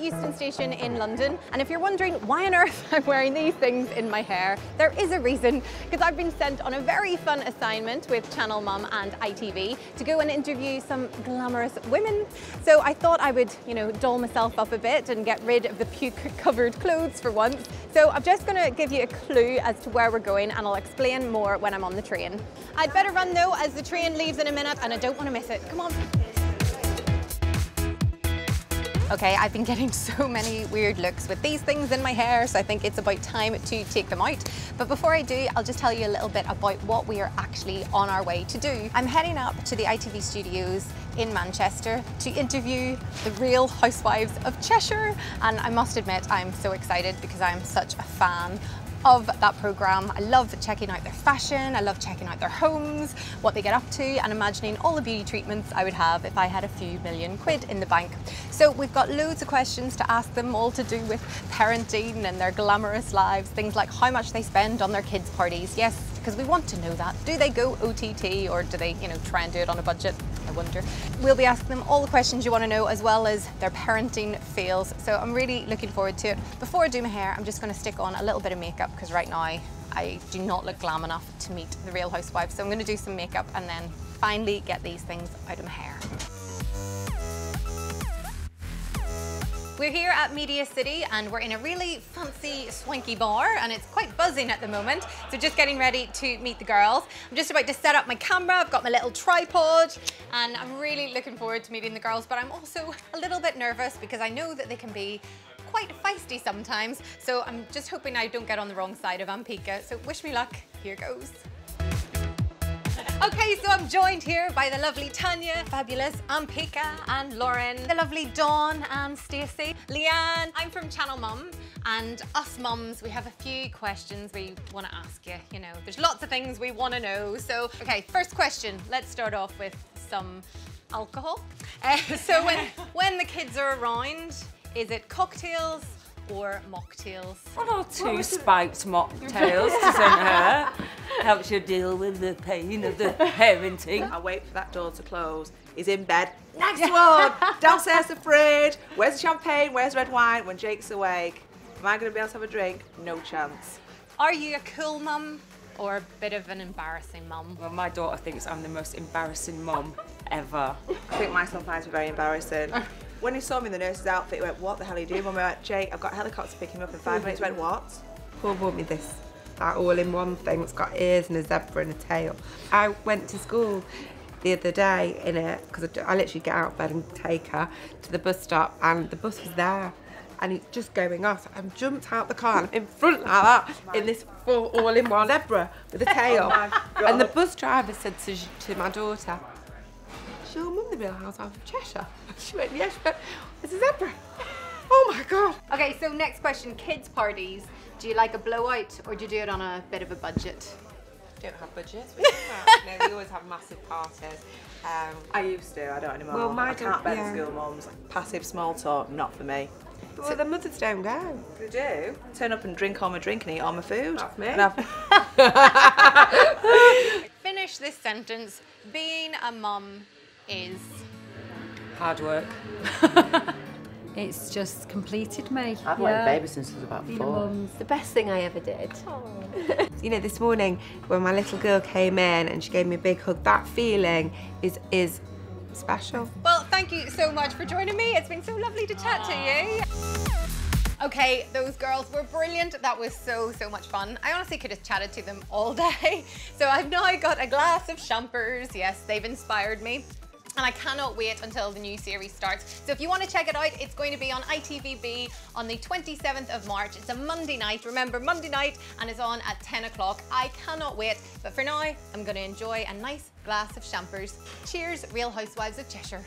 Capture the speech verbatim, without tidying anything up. the Euston Station in London, and if you're wondering why on earth I'm wearing these things in my hair, there is a reason, because I've been sent on a very fun assignment with Channel Mum and I T V to go and interview some glamorous women. So I thought I would, you know, doll myself up a bit and get rid of the puke-covered clothes for once. So I'm just going to give you a clue as to where we're going, and I'll explain more when I'm on the train. I'd better run though, as the train leaves in a minute and I don't want to miss it. Come on. Okay, I've been getting so many weird looks with these things in my hair, so I think it's about time to take them out. But before I do, I'll just tell you a little bit about what we are actually on our way to do. I'm heading up to the I T V studios in Manchester to interview the Real Housewives of Cheshire, and I must admit I'm so excited because I'm such a fan of that programme. I love checking out their fashion, I love checking out their homes, what they get up to, and imagining all the beauty treatments I would have if I had a few million quid in the bank. So we've got loads of questions to ask them, all to do with parenting and their glamorous lives, things like how much they spend on their kids' parties. Yes, because we want to know that. Do they go O T T, or do they, you know, try and do it on a budget? I wonder. We'll be asking them all the questions you want to know, as well as their parenting fails. So I'm really looking forward to it. Before I do my hair, I'm just going to stick on a little bit of makeup, because right now I do not look glam enough to meet the Real Housewives. So I'm going to do some makeup and then finally get these things out of my hair. We're here at Media City and we're in a really fancy, swanky bar, and it's quite buzzing at the moment. So just getting ready to meet the girls. I'm just about to set up my camera, I've got my little tripod, and I'm really looking forward to meeting the girls, but I'm also a little bit nervous because I know that they can be quite feisty sometimes. So I'm just hoping I don't get on the wrong side of Ampika. So wish me luck, here goes. Okay, so I'm joined here by the lovely Tanya, fabulous Ampika and Lauren, the lovely Dawn and Stacey, Leanne. I'm from Channel Mum, and us mums, we have a few questions we want to ask you. You know, there's lots of things we want to know. So, okay, first question. Let's start off with some alcohol. Uh, so when when the kids are around, is it cocktails or mocktails? One or two spiked mocktails doesn't hurt. Helps you deal with the pain of the parenting. I wait for that door to close. He's in bed. Next one! Downstairs the fridge. Where's the champagne? Where's red wine? When Jake's awake, am I going to be able to have a drink? No chance. Are you a cool mum or a bit of an embarrassing mum? Well, my daughter thinks I'm the most embarrassing mum ever. I think my son finds me very embarrassing. When he saw me in the nurse's outfit, he went, "What the hell are you doing, Mum?" I went, "Jake, I've got a helicopter to pick him up in five minutes." He went, "What?" Paul bought me this, like, all in one thing. It's got ears and a zebra and a tail. I went to school the other day in it, because I, I literally get out of bed and take her to the bus stop, and the bus was there, and it's just going off. I've jumped out the car and in front like that, in this full all-in-one zebra with a tail. Oh, and the bus driver said to, to my daughter, "Is your mum the Real Housewife of Cheshire?" She went, "Yes." She went, "It's a zebra." Oh my God. Okay, so next question, kids' parties. Do you like a blowout, or do you do it on a bit of a budget? We don't have budgets. We, don't no, we always have massive parties. Um, I used to, I don't anymore. Well, my I can't bear yeah. school mums. Passive small talk, not for me. Well, so, the mothers don't go. They do. Turn up and drink all my drink and eat all my food. That's me. Finish this sentence. Being a mum is... hard work. It's just completed me. I've yeah. wanted a baby since I was about four. It's the best thing I ever did. You know, this morning when my little girl came in and she gave me a big hug, that feeling is is special. Well, thank you so much for joining me. It's been so lovely to chat Aww. to you. Okay, those girls were brilliant. That was so, so much fun. I honestly could have chatted to them all day. So I've now got a glass of champers. Yes, they've inspired me. And I cannot wait until the new series starts. So if you want to check it out, it's going to be on I T V B on the twenty-seventh of March. It's a Monday night, remember, Monday night, and it's on at ten o'clock. I cannot wait, but for now, I'm going to enjoy a nice glass of champers. Cheers, Real Housewives of Cheshire.